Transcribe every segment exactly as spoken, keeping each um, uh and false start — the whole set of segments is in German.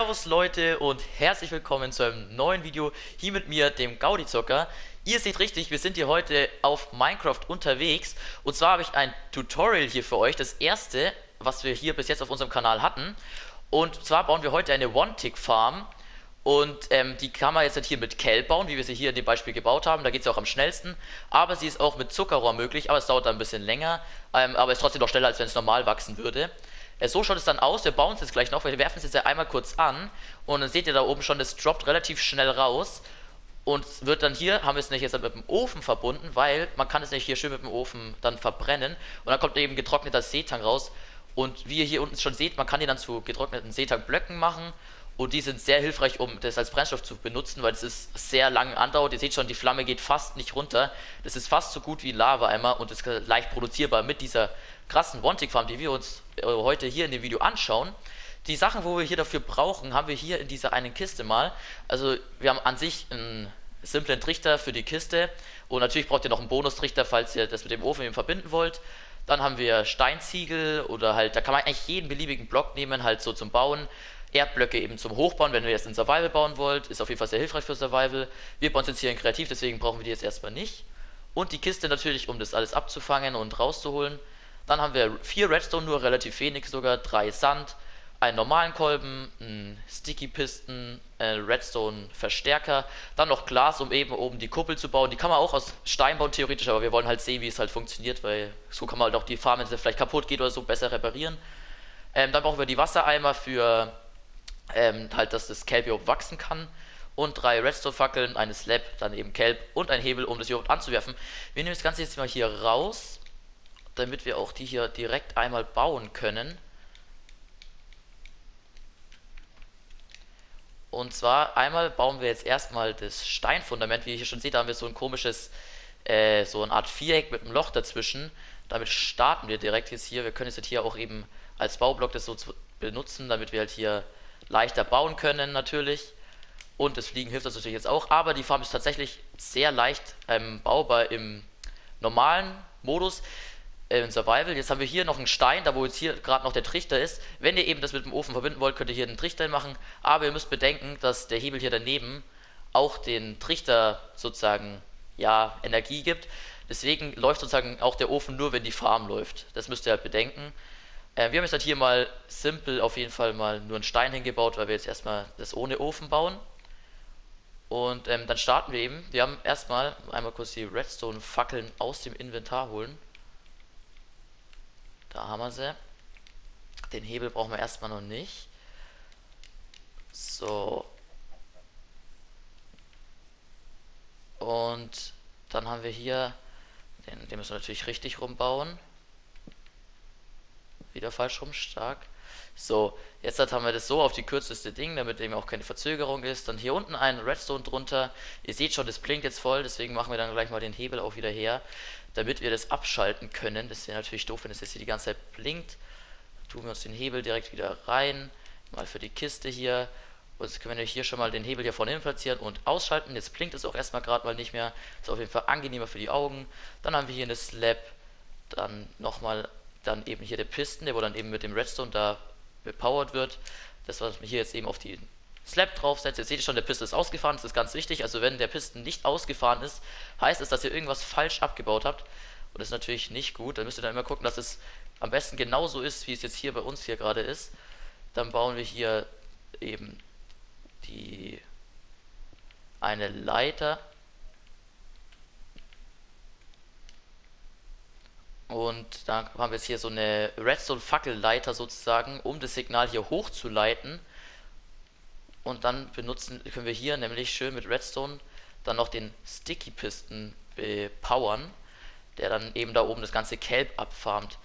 Servus Leute und herzlich willkommen zu einem neuen Video, hier mit mir, dem Gaudizocker. Ihr seht richtig, wir sind hier heute auf Minecraft unterwegs und zwar habe ich ein Tutorial hier für euch, das erste, was wir hier bis jetzt auf unserem Kanal hatten. Und zwar bauen wir heute eine One-Tick-Farm und ähm, die kann man jetzt hier mit Kelp bauen, wie wir sie hier in dem Beispiel gebaut haben, da geht es ja auch am schnellsten. Aber sie ist auch mit Zuckerrohr möglich, aber es dauert ein bisschen länger, ähm, aber ist trotzdem noch schneller, als wenn es normal wachsen würde. So schaut es dann aus, wir bauen es jetzt gleich noch, wir werfen es jetzt einmal kurz an und dann seht ihr da oben schon, das droppt relativ schnell raus und wird dann hier, haben wir es nicht jetzt mit dem Ofen verbunden, weil man kann es nicht hier schön mit dem Ofen dann verbrennen und dann kommt eben getrockneter Seetang raus und wie ihr hier unten schon seht, man kann die dann zu getrockneten Seetangblöcken machen und die sind sehr hilfreich, um das als Brennstoff zu benutzen, weil es ist sehr lang andauert, ihr seht schon, die Flamme geht fast nicht runter, das ist fast so gut wie Lava einmal und ist leicht produzierbar mit dieser krassen One-Tick-Farm, die wir uns heute hier in dem Video anschauen. Die Sachen, wo wir hier dafür brauchen, haben wir hier in dieser einen Kiste mal. Also wir haben an sich einen simplen Trichter für die Kiste und natürlich braucht ihr noch einen Bonustrichter, falls ihr das mit dem Ofen eben verbinden wollt. Dann haben wir Steinziegel oder halt, da kann man eigentlich jeden beliebigen Block nehmen, halt so zum Bauen. Erdblöcke eben zum Hochbauen, wenn ihr jetzt in Survival bauen wollt, ist auf jeden Fall sehr hilfreich für Survival. Wir bauen uns jetzt hier in Kreativ, deswegen brauchen wir die jetzt erstmal nicht. Und die Kiste natürlich, um das alles abzufangen und rauszuholen. Dann haben wir vier Redstone, nur relativ wenig sogar, drei Sand, einen normalen Kolben, einen Sticky Piston, einen Redstone Verstärker, dann noch Glas, um eben oben die Kuppel zu bauen. Die kann man auch aus Stein bauen theoretisch, aber wir wollen halt sehen, wie es halt funktioniert, weil so kann man halt auch die Farm, wenn sie vielleicht kaputt geht oder so, besser reparieren. Ähm, dann brauchen wir die Wassereimer für ähm, halt, dass das Kelp überhaupt wachsen kann. Und drei Redstone-Fackeln, eine Slab, dann eben Kelp und ein Hebel, um das überhaupt anzuwerfen. Wir nehmen das Ganze jetzt mal hier raus, damit wir auch die hier direkt einmal bauen können. Und zwar einmal bauen wir jetzt erstmal das Steinfundament. Wie ihr hier schon seht, da haben wir so ein komisches, äh, so eine Art Viereck mit einem Loch dazwischen. Damit starten wir direkt jetzt hier. Wir können es jetzt hier auch eben als Baublock das so benutzen, damit wir halt hier leichter bauen können natürlich. Und das Fliegen hilft uns natürlich jetzt auch. Aber die Farm ist tatsächlich sehr leicht ähm, baubar im normalen Modus. In Survival. Jetzt haben wir hier noch einen Stein, da wo jetzt hier gerade noch der Trichter ist. Wenn ihr eben das mit dem Ofen verbinden wollt, könnt ihr hier einen Trichter machen. Aber ihr müsst bedenken, dass der Hebel hier daneben auch den Trichter sozusagen, ja, Energie gibt. Deswegen läuft sozusagen auch der Ofen nur, wenn die Farm läuft. Das müsst ihr halt bedenken. Äh, wir haben jetzt halt hier mal simpel auf jeden Fall mal nur einen Stein hingebaut, weil wir jetzt erstmal das ohne Ofen bauen. Und ähm, dann starten wir eben. Wir haben erstmal einmal kurz die Redstone-Fackeln aus dem Inventar holen. Da haben wir sie. Den Hebel brauchen wir erstmal noch nicht. So. Und dann haben wir hier, den, den müssen wir natürlich richtig rumbauen. Wieder falsch rum, stark. So, jetzt haben wir das so auf die kürzeste Ding, damit eben auch keine Verzögerung ist. Dann hier unten einen Redstone drunter. Ihr seht schon, das blinkt jetzt voll, deswegen machen wir dann gleich mal den Hebel auch wieder her, damit wir das abschalten können. Das wäre natürlich doof, wenn es jetzt hier die ganze Zeit blinkt. Dann tun wir uns den Hebel direkt wieder rein, mal für die Kiste hier. Und jetzt können wir hier schon mal den Hebel hier vorne hin platzieren und ausschalten. Jetzt blinkt es auch erstmal gerade mal nicht mehr. Ist auf jeden Fall angenehmer für die Augen. Dann haben wir hier eine Slab, dann nochmal, dann eben hier der Pisten, der wo dann eben mit dem Redstone da bepowert wird. Das, was wir hier jetzt eben auf die Slab draufsetzt. Jetzt seht ihr schon, der Pisten ist ausgefahren, das ist ganz wichtig. Also wenn der Pisten nicht ausgefahren ist, heißt es, dass ihr irgendwas falsch abgebaut habt. Und das ist natürlich nicht gut. Dann müsst ihr dann immer gucken, dass es am besten genauso ist, wie es jetzt hier bei uns hier gerade ist. Dann bauen wir hier eben die eine Leiter. Und dann haben wir jetzt hier so eine Redstone-Fackelleiter sozusagen, um das Signal hier hochzuleiten. Und dann benutzen, können wir hier nämlich schön mit Redstone dann noch den Sticky Piston bepowern, der dann eben da oben das ganze Kelp abfarmt.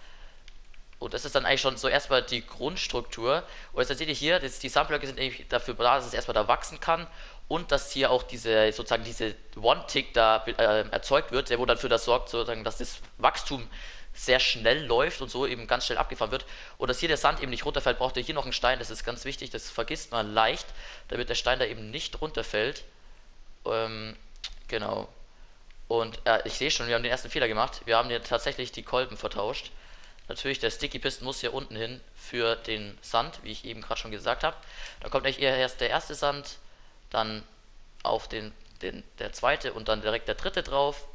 Und das ist dann eigentlich schon so erstmal die Grundstruktur. Und jetzt seht ihr hier, das, die Sandblöcke sind eigentlich dafür da, dass es erstmal da wachsen kann und dass hier auch diese sozusagen diese One-Tick da äh, erzeugt wird, der wo dann für das sorgt, sozusagen, dass das Wachstum sehr schnell läuft und so eben ganz schnell abgefahren wird. Und dass hier der Sand eben nicht runterfällt, braucht ihr hier noch einen Stein. Das ist ganz wichtig, das vergisst man leicht, damit der Stein da eben nicht runterfällt. Ähm, genau. Und äh, ich sehe schon, wir haben den ersten Fehler gemacht. Wir haben hier tatsächlich die Kolben vertauscht. Natürlich, der Sticky Piston muss hier unten hin für den Sand, wie ich eben gerade schon gesagt habe. Da kommt eigentlich erst der erste Sand, dann auf den, den der zweite und dann direkt der dritte drauf.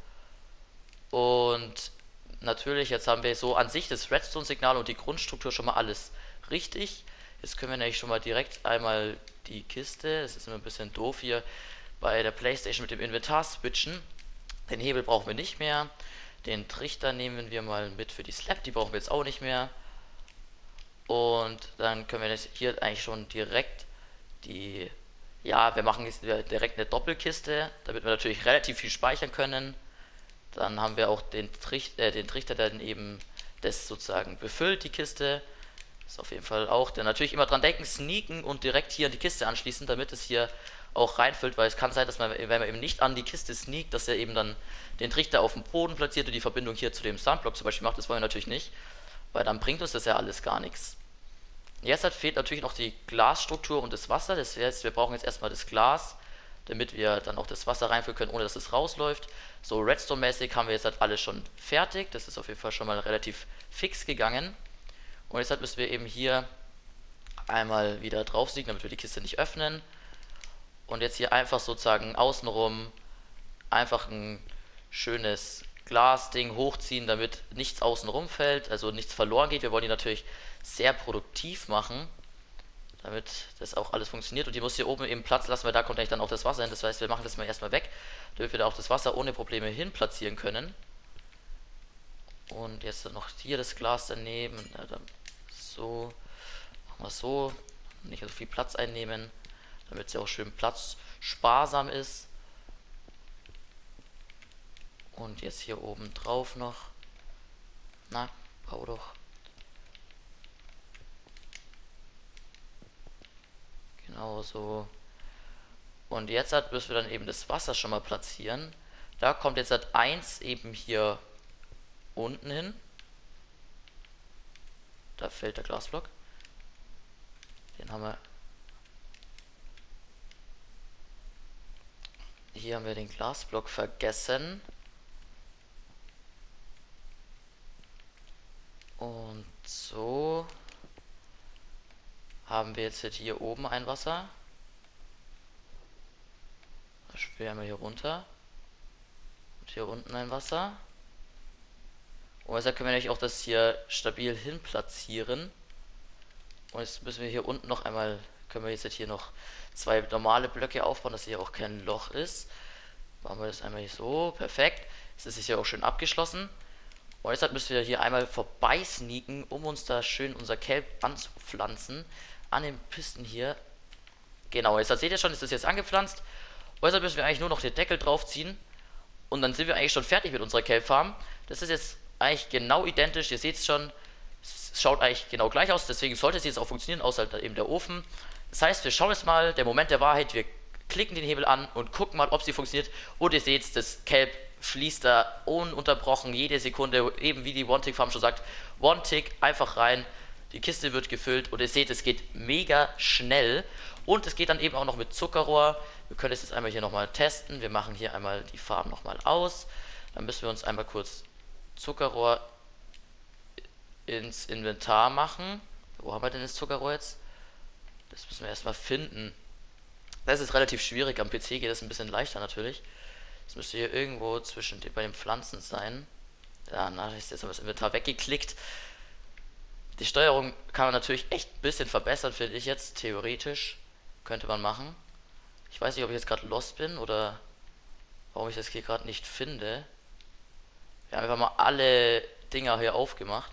Und natürlich, jetzt haben wir so an sich das Redstone-Signal und die Grundstruktur schon mal alles richtig. Jetzt können wir nämlich schon mal direkt einmal die Kiste, das ist immer ein bisschen doof hier, bei der PlayStation mit dem Inventar switchen. Den Hebel brauchen wir nicht mehr. Den Trichter nehmen wir mal mit für die Slab, die brauchen wir jetzt auch nicht mehr. Und dann können wir jetzt hier eigentlich schon direkt die... Ja, wir machen jetzt direkt eine Doppelkiste, damit wir natürlich relativ viel speichern können. Dann haben wir auch den Trichter, äh, den Trichter, der dann eben das sozusagen befüllt, die Kiste. Ist auf jeden Fall auch, dann natürlich immer dran denken, sneaken und direkt hier an die Kiste anschließen, damit es hier auch reinfüllt, weil es kann sein, dass man, wenn man eben nicht an die Kiste sneakt, dass er eben dann den Trichter auf dem Boden platziert und die Verbindung hier zu dem Sandblock zum Beispiel macht. Das wollen wir natürlich nicht, weil dann bringt uns das ja alles gar nichts. Jetzt hat, fehlt natürlich noch die Glasstruktur und das Wasser. Das heißt, wir brauchen jetzt erstmal das Glas, damit wir dann auch das Wasser reinfüllen können, ohne dass es rausläuft. So Redstone-mäßig haben wir jetzt halt alles schon fertig. Das ist auf jeden Fall schon mal relativ fix gegangen. Und jetzt müssen wir eben hier einmal wieder drauf siegen, damit wir die Kiste nicht öffnen. Und jetzt hier einfach sozusagen außenrum einfach ein schönes Glasding hochziehen, damit nichts außenrum fällt, also nichts verloren geht. Wir wollen die natürlich sehr produktiv machen, damit das auch alles funktioniert. Und die muss hier oben eben Platz lassen, weil da kommt eigentlich dann auch das Wasser hin. Das heißt, wir machen das mal erstmal weg, damit wir da auch das Wasser ohne Probleme hin platzieren können. Und jetzt dann noch hier das Glas daneben. So, machen wir so, nicht so viel Platz einnehmen, damit es ja auch schön platzsparsam ist. Und jetzt hier oben drauf noch. Na, bau doch. Genau so. Und jetzt halt müssen wir dann eben das Wasser schon mal platzieren. Da kommt jetzt halt eins eben hier unten hin. Da fällt der Glasblock. Den haben wir. Hier haben wir den Glasblock vergessen. Und so haben wir jetzt hier oben ein Wasser. Da schweren wir hier runter. Und hier unten ein Wasser. Und deshalb können wir natürlich auch das hier stabil hin platzieren. Und jetzt müssen wir hier unten noch einmal, können wir jetzt hier noch zwei normale Blöcke aufbauen, dass hier auch kein Loch ist. Machen wir das einmal hier so, perfekt. Jetzt ist es hier auch schön abgeschlossen. Und deshalb müssen wir hier einmal vorbei sneaken, um uns da schön unser Kelp anzupflanzen. An den Pisten hier. Genau, jetzt seht ihr schon, ist das jetzt angepflanzt. Und deshalb müssen wir eigentlich nur noch den Deckel draufziehen. Und dann sind wir eigentlich schon fertig mit unserer Kelp-Farm. Das ist jetzt eigentlich genau identisch, ihr seht es schon. Es schaut eigentlich genau gleich aus, deswegen sollte es jetzt auch funktionieren, außer eben der Ofen. Das heißt, wir schauen jetzt mal, der Moment der Wahrheit, wir klicken den Hebel an und gucken mal, ob sie funktioniert. Und ihr seht, das Kelp fließt da ununterbrochen jede Sekunde, eben wie die One-Tick-Farm schon sagt, One-Tick, einfach rein, die Kiste wird gefüllt und ihr seht, es geht mega schnell und es geht dann eben auch noch mit Zuckerrohr. Wir können es jetzt einmal hier nochmal testen, wir machen hier einmal die Farben nochmal aus, dann müssen wir uns einmal kurz Zuckerrohr ins Inventar machen. Wo haben wir denn das Zuckerrohr jetzt? Das müssen wir erstmal finden. Das ist relativ schwierig, am P C geht das ein bisschen leichter natürlich. Das müsste hier irgendwo zwischen bei den Pflanzen sein. Ja, na, ist jetzt aber das Inventar weggeklickt. Die Steuerung kann man natürlich echt ein bisschen verbessern, finde ich jetzt. Theoretisch könnte man machen. Ich weiß nicht, ob ich jetzt gerade lost bin oder warum ich das hier gerade nicht finde. Wir haben einfach mal alle Dinger hier aufgemacht.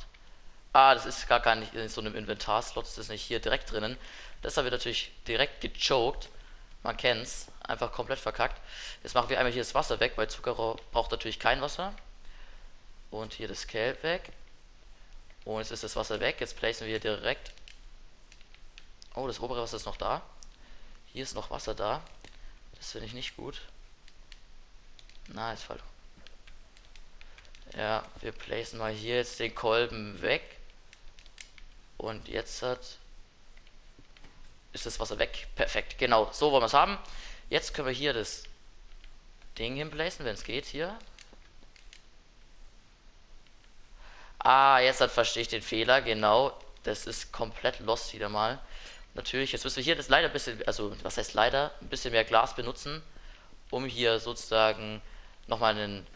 Ah, das ist gar, gar nicht in so einem Inventarslot, das ist nicht hier direkt drinnen. Das haben wir natürlich direkt gechoked. Man kennt's, einfach komplett verkackt. Jetzt machen wir einmal hier das Wasser weg, weil Zuckerrohr braucht natürlich kein Wasser. Und hier das Kelp weg. Und jetzt ist das Wasser weg, jetzt placen wir hier direkt. Oh, das obere Wasser ist noch da. Hier ist noch Wasser da. Das finde ich nicht gut. Na, ist falsch. Ja, wir placen mal hier jetzt den Kolben weg. Und jetzt hat... ist das Wasser weg. Perfekt. Genau, so wollen wir es haben. Jetzt können wir hier das Ding hinplacen, wenn es geht, hier. Ah, jetzt hat verstehe ich den Fehler, genau. Das ist komplett lost wieder mal. Natürlich, jetzt müssen wir hier das leider ein bisschen, also was heißt leider, ein bisschen mehr Glas benutzen, um hier sozusagen nochmal einen,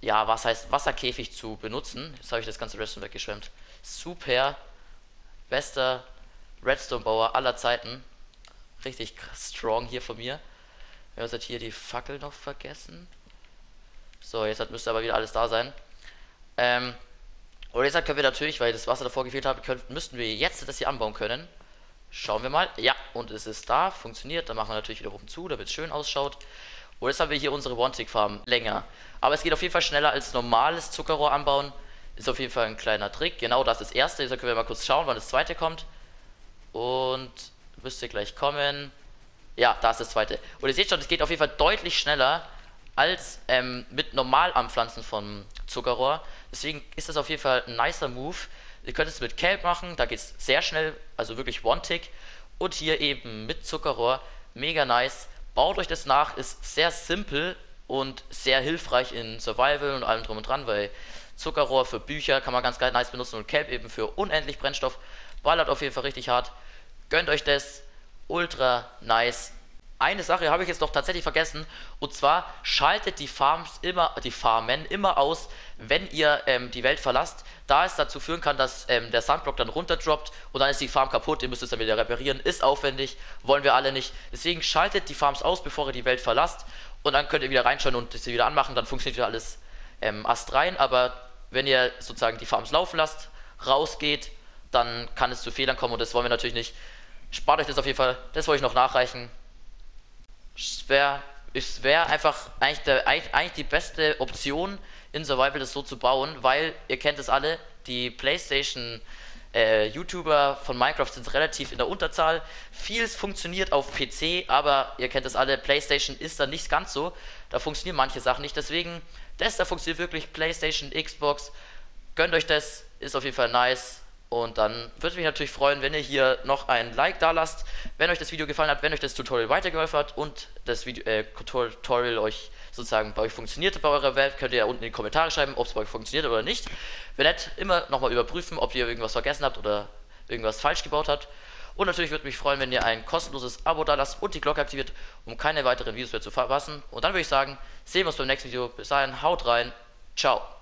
ja, was heißt Wasserkäfig zu benutzen. Jetzt habe ich das ganze Redstone weggeschwemmt. Super, bester Redstone-Bauer aller Zeiten. Richtig strong hier von mir. Wir haben jetzt hier die Fackel noch vergessen. So, jetzt müsste aber wieder alles da sein. Ähm, und jetzt können wir natürlich, weil das Wasser davor gefehlt hat, können, müssten wir jetzt das hier anbauen können. Schauen wir mal. Ja, und es ist da, funktioniert. Dann machen wir natürlich wieder oben zu, damit es schön ausschaut. Und jetzt haben wir hier unsere One-Tick-Farm länger. Aber es geht auf jeden Fall schneller als normales Zuckerrohr anbauen. Ist auf jeden Fall ein kleiner Trick. Genau, das ist das erste. Jetzt können wir mal kurz schauen, wann das zweite kommt. Und müsste gleich kommen. Ja, da ist das zweite. Und ihr seht schon, es geht auf jeden Fall deutlich schneller als ähm, mit normal anpflanzen von Zuckerrohr. Deswegen ist das auf jeden Fall ein nicer Move. Ihr könnt es mit Kelp machen, da geht es sehr schnell, also wirklich One-Tick. Und hier eben mit Zuckerrohr, mega nice. Baut euch das nach, ist sehr simpel und sehr hilfreich in Survival und allem drum und dran, weil Zuckerrohr für Bücher kann man ganz geil nice benutzen und Kelp eben für unendlich Brennstoff. Ballert auf jeden Fall richtig hart. Gönnt euch das, ultra nice. Eine Sache habe ich jetzt doch tatsächlich vergessen, und zwar schaltet die Farms immer, die Farmen immer aus, wenn ihr ähm, die Welt verlasst, da es dazu führen kann, dass ähm, der Sandblock dann runterdroppt und dann ist die Farm kaputt, ihr müsst es dann wieder reparieren, ist aufwendig, wollen wir alle nicht. Deswegen schaltet die Farms aus, bevor ihr die Welt verlasst, und dann könnt ihr wieder reinschauen und sie wieder anmachen, dann funktioniert wieder alles ähm, astrein. Aber wenn ihr sozusagen die Farms laufen lasst, rausgeht, dann kann es zu Fehlern kommen, und das wollen wir natürlich nicht. Spart euch das auf jeden Fall, das wollte ich noch nachreichen. Es wäre wär einfach eigentlich, der, eigentlich, eigentlich die beste Option in Survival, das so zu bauen, weil ihr kennt es alle, die PlayStation äh, YouTuber von Minecraft sind relativ in der Unterzahl. Vieles funktioniert auf P C, aber ihr kennt es alle, PlayStation ist da nicht ganz so, da funktionieren manche Sachen nicht, deswegen, das da funktioniert wirklich, PlayStation, Xbox, gönnt euch das, ist auf jeden Fall nice. Und dann würde mich natürlich freuen, wenn ihr hier noch ein Like da lasst, wenn euch das Video gefallen hat, wenn euch das Tutorial weitergeholfen hat und das Video, äh, Tutorial euch sozusagen bei euch funktionierte bei eurer Welt, könnt ihr ja unten in die Kommentare schreiben, ob es bei euch funktioniert oder nicht. Wenn nicht, immer nochmal überprüfen, ob ihr irgendwas vergessen habt oder irgendwas falsch gebaut habt. Und natürlich würde mich freuen, wenn ihr ein kostenloses Abo da lasst und die Glocke aktiviert, um keine weiteren Videos mehr zu verpassen. Und dann würde ich sagen, sehen wir uns beim nächsten Video. Bis dahin, haut rein, ciao.